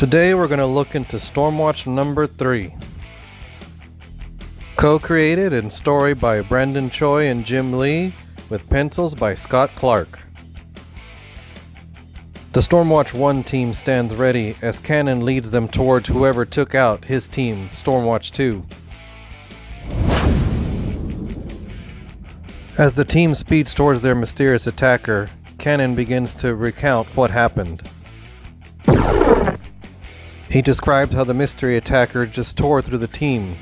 Today we're going to look into Stormwatch number 3. Co-created and story by Brandon Choi and Jim Lee, with pencils by Scott Clark. The Stormwatch 1 team stands ready as Cannon leads them towards whoever took out his team, Stormwatch 2. As the team speeds towards their mysterious attacker, Cannon begins to recount what happened. He describes how the mystery attacker just tore through the team.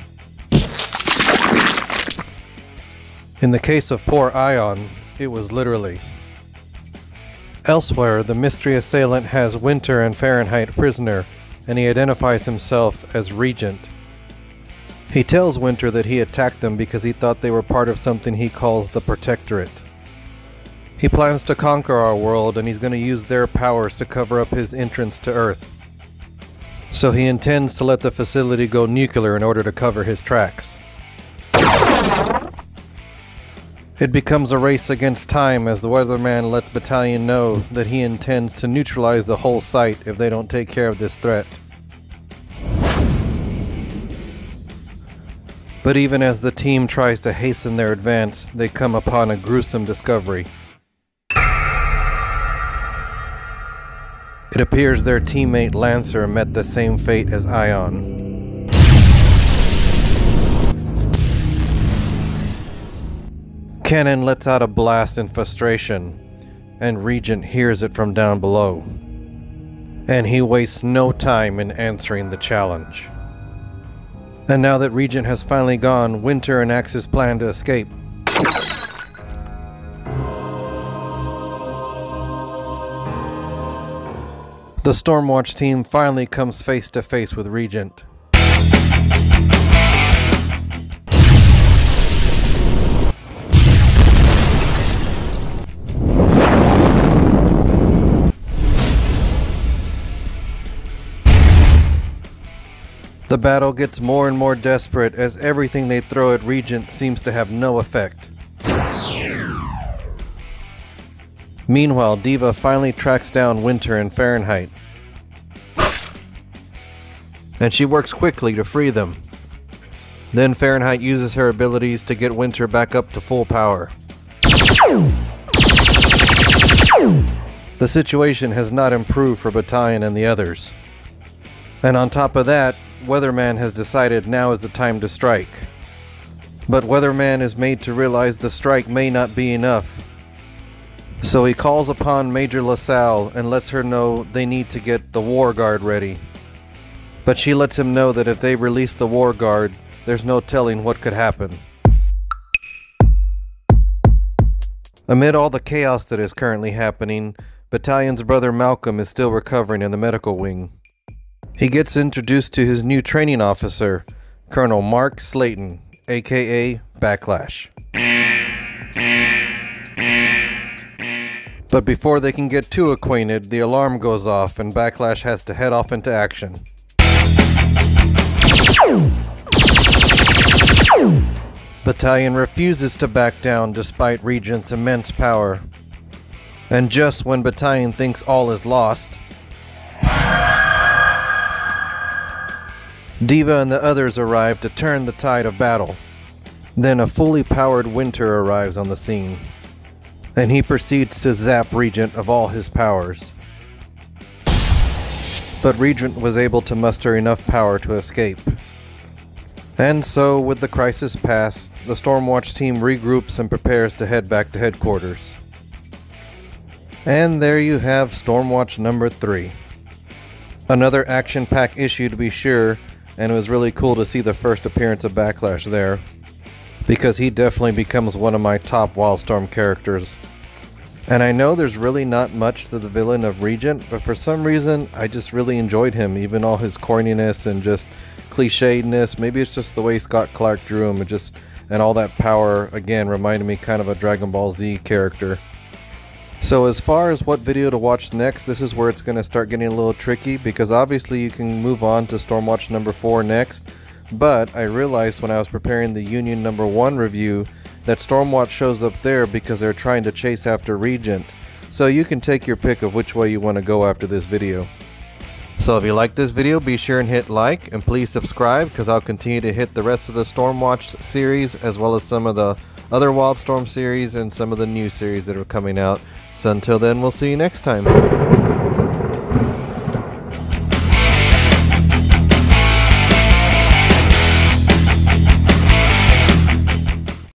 In the case of poor Ion, it was literally. Elsewhere, the mystery assailant has Winter and Fahrenheit prisoner, and he identifies himself as Regent. He tells Winter that he attacked them because he thought they were part of something he calls the Protectorate. He plans to conquer our world, and he's going to use their powers to cover up his entrance to Earth. So he intends to let the facility go nuclear in order to cover his tracks. It becomes a race against time as the Weatherman lets Battalion know that he intends to neutralize the whole site if they don't take care of this threat. But even as the team tries to hasten their advance, they come upon a gruesome discovery. It appears their teammate Lancer met the same fate as Ion. Cannon lets out a blast in frustration, and Regent hears it from down below. And he wastes no time in answering the challenge. And now that Regent has finally gone, Winter enacts his plan to escape. The Stormwatch team finally comes face to face with Regent. The battle gets more and more desperate as everything they throw at Regent seems to have no effect. Meanwhile, D.Va finally tracks down Winter and Fahrenheit, and she works quickly to free them. Then Fahrenheit uses her abilities to get Winter back up to full power. The situation has not improved for Battalion and the others. And on top of that, Weatherman has decided now is the time to strike. But Weatherman is made to realize the strike may not be enough. So he calls upon Major LaSalle and lets her know they need to get the War Guard ready. But she lets him know that if they release the War Guard, there's no telling what could happen. Amid all the chaos that is currently happening, Battalion's brother Malcolm is still recovering in the medical wing. He gets introduced to his new training officer, Colonel Mark Slayton, aka Backlash. But before they can get too acquainted, the alarm goes off and Backlash has to head off into action. Battalion refuses to back down despite Regent's immense power. And just when Battalion thinks all is lost, D.Va and the others arrive to turn the tide of battle. Then a fully powered Winter arrives on the scene, and he proceeds to zap Regent of all his powers. But Regent was able to muster enough power to escape. And so, with the crisis past, the Stormwatch team regroups and prepares to head back to headquarters. And there you have Stormwatch number 3. Another action-packed issue to be sure, and it was really cool to see the first appearance of Backlash there, because he definitely becomes one of my top Wildstorm characters. And I know there's really not much to the villain of Regent, but for some reason, I just really enjoyed him, even all his corniness and just clichedness. Maybe it's just the way Scott Clark drew him, and all that power, again, reminded me kind of a Dragon Ball Z character. So as far as what video to watch next, this is where it's going to start getting a little tricky, because obviously you can move on to Stormwatch number 4 next. But I realized when I was preparing the Union number 1 review that Stormwatch shows up there because they're trying to chase after Regent. So you can take your pick of which way you want to go after this video. So if you like this video, be sure and hit like, and please subscribe, because I'll continue to hit the rest of the Stormwatch series, as well as some of the other Wildstorm series and some of the new series that are coming out. So until then, we'll see you next time.